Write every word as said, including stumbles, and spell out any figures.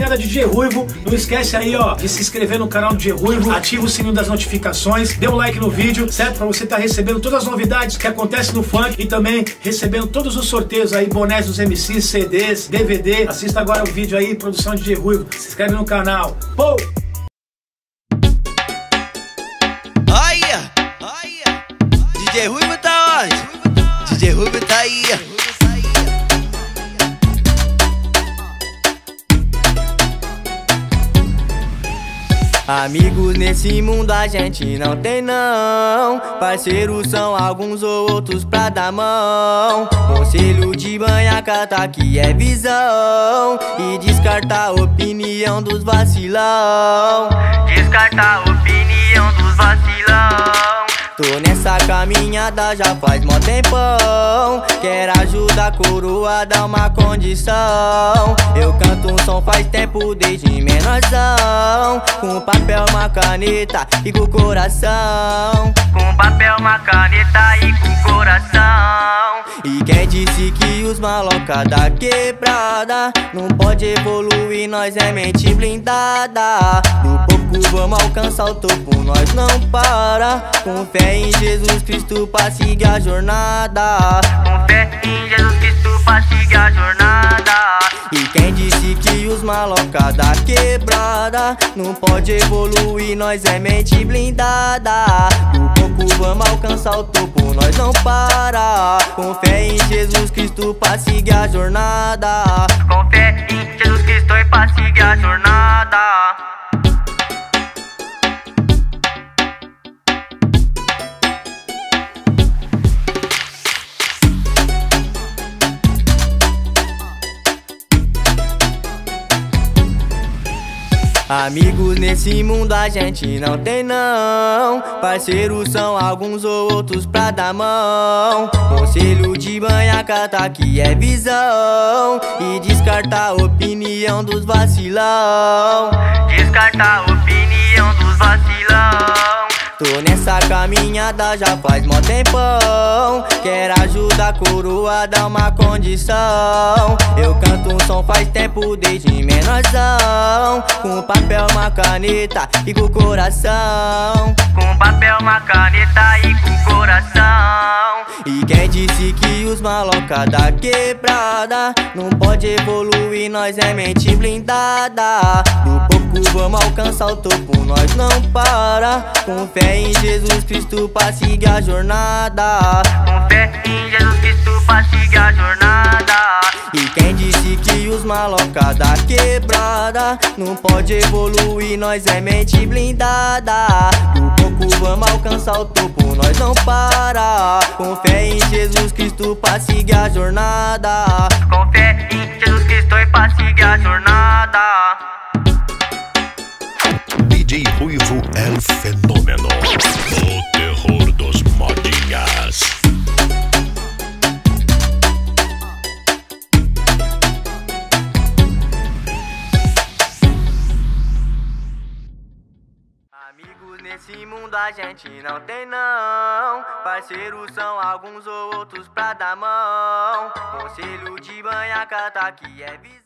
Era D J Rhuivo, não esquece aí ó de se inscrever no canal do D J Rhuivo, ativa o sininho das notificações, dê um like no vídeo, certo? Pra você estar tá recebendo todas as novidades que acontecem no funk e também recebendo todos os sorteios aí, bonés dos M Cs, C Ds, D V D. Assista agora o vídeo aí, produção de D J Rhuivo, se inscreve no canal. Pou! Olha! Olha! D J Rhuivo tá onde? D J Rhuivo tá aí! Amigos nesse mundo a gente não tem não. Parceiros são alguns ou outros pra dar mão. Conselho de manhacata que é visão e descarta a opinião dos vacilão. Descarta a opinião dos vacilão. Tô nessa caminhada já faz mó tempão. Quero ajuda a coroa, dá uma condição. Eu canto um som faz tempo desde menorzão. Com papel, uma caneta e com coração. Com papel, uma caneta e com coração. E quem disse que os maloca da quebrada não pode evoluir, nós é mente blindada. Do pouco vamos alcançar o topo, nós não para. Com fé em Jesus Cristo pra seguir a jornada. Com fé em Jesus Cristo pra seguir a jornada. E quem disse que os maloca da quebrada não pode evoluir, nós é mente blindada. Do pouco vamos alcançar o topo, nós não para. Com fé em Jesus Cristo pra seguir a jornada. Com fé em Jesus Cristo e pra seguir a jornada. Amigos nesse mundo a gente não tem não. Parceiros são alguns ou outros pra dar mão. Conselho de manhacata que é visão e descarta a opinião dos vacilão. Descarta a opinião dos vacilão. Tô nessa caminhada já faz mó tempão. Quero ajuda a coroa, dá uma condição. Eu canto um som faz tempo desde menorzão. Com papel, uma caneta e com coração. Com papel, uma caneta e com coração. E quem disse que os maloca da quebrada não pode evoluir, nós é mente blindada. Do pouco vamos alcançar o topo, nós não para. Com fé em Jesus Cristo pra seguir a jornada. Com fé em Jesus Cristo pra seguir a jornada. E quem disse que os maloca da quebrada não pode evoluir, nós é mente blindada. Do pouco vamos alcançar o topo, nós não para. Com fé em Jesus Cristo pra seguir a jornada. Com fé em Jesus Cristo e pra seguir a jornada. D J Rhuivo é o fenômeno, o terror dos modinhas. Amigos nesse mundo a gente não tem não. Parceiros são alguns ou outros pra dar mão. Conselho de manhacata que é visão.